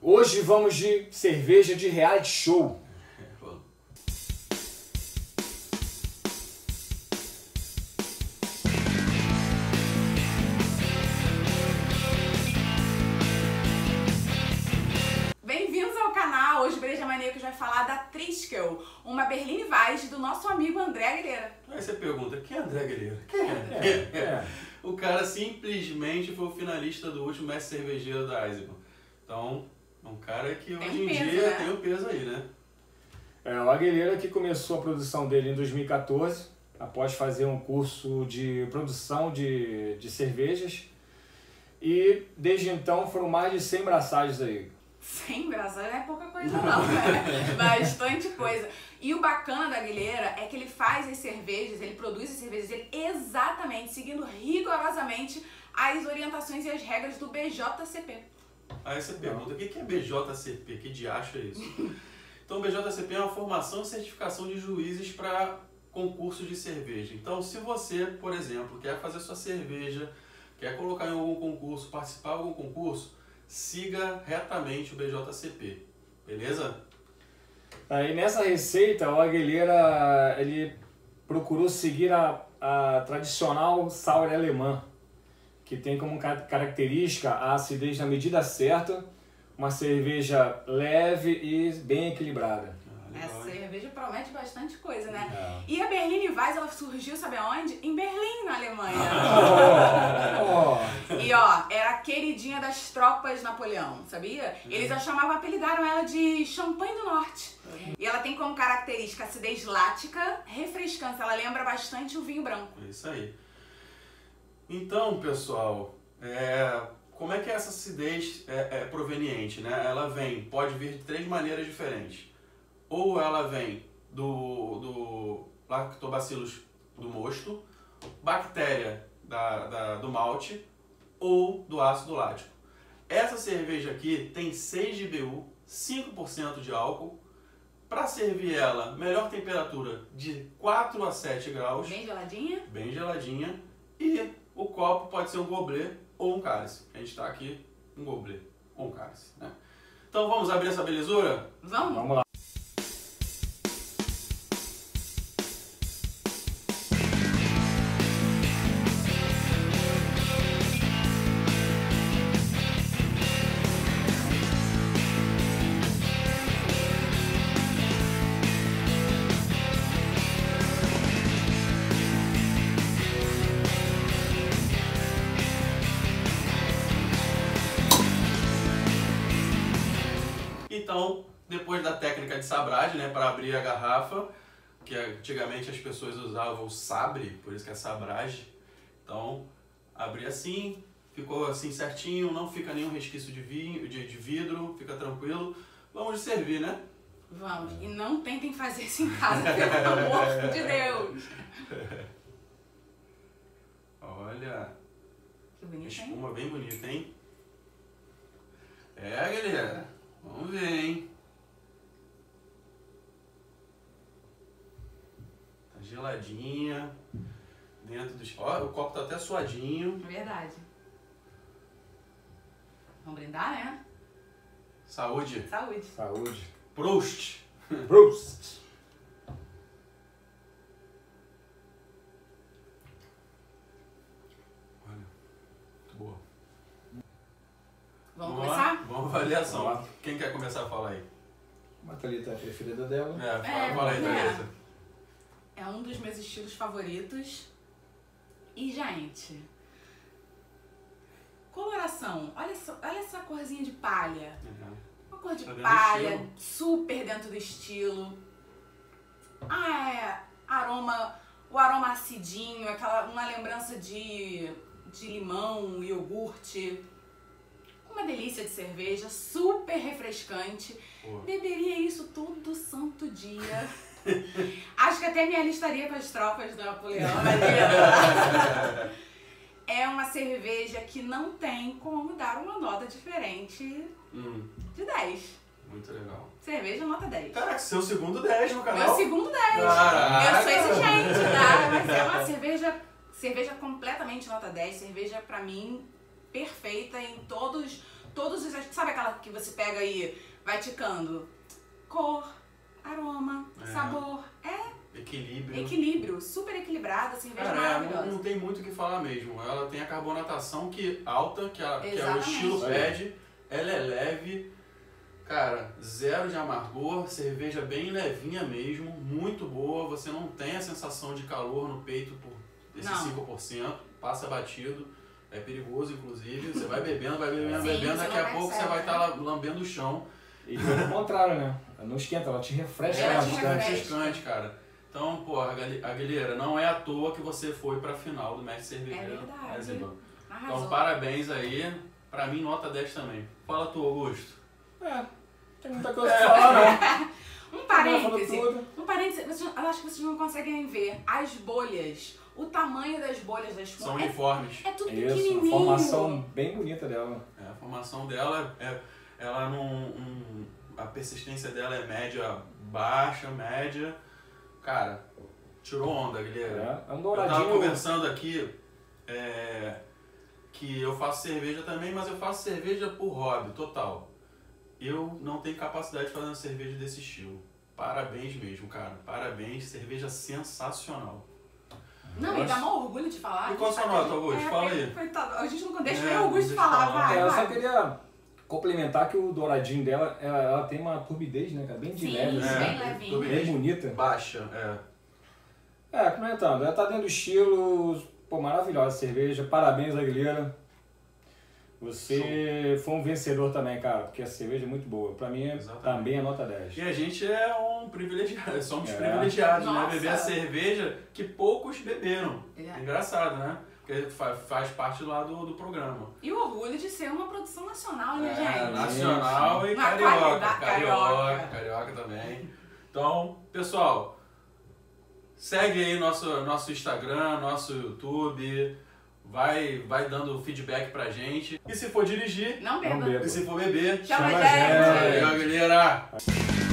Hoje vamos de cerveja de reality show. Bem-vindos ao canal. Hoje o Breja Maneio que vai falar da Triskel, uma Berliner Weisse do nosso amigo André Aguilera. Aí você pergunta, quem é André Aguilera? Quem é André? O cara simplesmente foi o finalista do último Mestre Cervejeiro da Eisenbahn. Então, um cara que hoje em dia tem um peso aí, né? É, o Aguilera que começou a produção dele em 2014, após fazer um curso de produção de cervejas. E desde então foram mais de 100 braçagens aí. 100 braçagens não é pouca coisa não, né? Bastante coisa. E o bacana da Aguilera é que ele faz as cervejas, ele produz as cervejas dele exatamente, seguindo rigorosamente as orientações e as regras do BJCP. Aí você pergunta, o que é BJCP? Que diacho é isso? Então, BJCP é uma formação e certificação de juízes para concursos de cerveja. Então, se você, por exemplo, quer fazer sua cerveja, quer colocar em algum concurso, participar de algum concurso, siga retamente o BJCP, beleza? Aí, nessa receita, o Aguilera, ele procurou seguir a tradicional sour alemã, que tem como característica a acidez na medida certa, uma cerveja leve e bem equilibrada. Essa cerveja promete bastante coisa, né? É. E a Berliner Weisse, ela surgiu, sabe aonde? Em Berlim, na Alemanha. E ó, era a queridinha das tropas Napoleão, sabia? Eles a chamavam, apelidaram ela de champanhe do norte. E ela tem como característica acidez lática, refrescância, ela lembra bastante o vinho branco. Isso aí. Então, pessoal, como é que essa acidez é proveniente, né? Ela vem, pode vir de três maneiras diferentes. Ou ela vem do lactobacilos do mosto, bactéria do malte ou do ácido lático. Essa cerveja aqui tem 6 de BU, 5% de álcool. Para servir ela, melhor temperatura de 4 a 7 graus. Bem geladinha. Bem geladinha. E o copo pode ser um goblet ou um cálice. A gente está aqui, um goblet ou um cálice, né? Então vamos abrir essa belezura? Vamos lá. Então, depois da técnica de sabragem, né, para abrir a garrafa, que antigamente as pessoas usavam o sabre, por isso que é sabragem. Então, abri assim, ficou assim certinho, não fica nenhum resquício de vidro, fica tranquilo. Vamos servir, né? Vamos. E não tentem fazer isso em casa, pelo amor de Deus! Olha! Que bonito, espuma, hein? Bem bonita, hein? É, galera! Vamos ver, hein? Tá geladinha. Dentro dos... Ó, o copo tá até suadinho. Verdade. Vamos brindar, né? Saúde. Saúde. Saúde. Proust. Proust. Olha, muito boa. Vamos começar? Vamos avaliação. Quem quer começar a falar aí? A Thalita é a preferida dela. Fala aí, Thalita. É um dos meus estilos favoritos. E, gente, coloração. Olha essa corzinha de palha. Uhum. Uma cor de palha, super dentro do estilo. Ah, é. Aroma, o aroma acidinho, uma lembrança de limão, iogurte. Uma delícia de cerveja, super refrescante. Pô. Beberia isso todo santo dia. Acho que até me alistaria com as tropas do Napoleão. É uma cerveja que não tem como dar uma nota diferente de 10. Muito legal. Cerveja nota 10. Caraca, seu segundo 10 no canal. Meu segundo 10. Caraca. Eu sou exigente, tá? Mas é uma cerveja completamente nota 10. Cerveja pra mim... perfeita em todos os... Sabe aquela que você pega e vai ticando? Cor, aroma, sabor, equilíbrio. Equilíbrio, super equilibrada, assim, cerveja maravilhosa. Não tem muito o que falar mesmo. Ela tem a carbonatação que alta, que o estilo pede. Ela é leve, cara, zero de amargor, cerveja bem levinha mesmo, muito boa. Você não tem a sensação de calor no peito por esses 5%, passa batido, é perigoso inclusive. Você vai bebendo, sim, bebendo, daqui a pouco você vai estar lambendo o chão. E pelo contrário, né? Não esquenta, ela te refresca. Ela te refrescante, cara. Então, porra, Aguilera, não é à toa que você foi pra final do Mestre Cervejeiro. É verdade. Então, parabéns aí. Pra mim, nota 10 também. Fala tu, Augusto. É, tem muita coisa pra falar, né? Um parêntese, eu acho que vocês não conseguem ver. As bolhas, o tamanho das bolhas das formas. São uniformes. É tudo pequenininho. Isso, a formação bem bonita dela. É, a formação dela, ela não... a persistência dela é média, baixa, média... Cara, tirou onda, Aguilera. É um douradinho. Eu tava conversando aqui que eu faço cerveja também, mas eu faço cerveja por hobby, total. Eu não tenho capacidade de fazer uma cerveja desse estilo. Parabéns mesmo, cara. Parabéns, cerveja sensacional. Não, e dá maior orgulho de falar. E qual sua nota, Augusto? Fala aí. A gente não deixa nem o Augusto falar, vai. Eu só queria complementar que o douradinho dela, ela tem uma turbidez, né, cara? Bem de leve, né? Bem levinha. Bem bonita. Baixa, comentando, ela tá dentro do estilo, pô, maravilhosa a cerveja. Parabéns, Aguilera. Você foi um vencedor também, cara, porque a cerveja é muito boa. Pra mim, também é nota 10. E a gente é um privilegiado, somos privilegiados, né? Beber a cerveja que poucos beberam. Engraçado, né? Que faz parte lá do programa. E o orgulho de ser uma produção nacional, né, gente? Nacional e carioca também. Então, pessoal, segue aí nosso Instagram, nosso YouTube, vai dando feedback pra gente. E se for dirigir, não beba. E se for beber, chama a gente. Valeu, galera!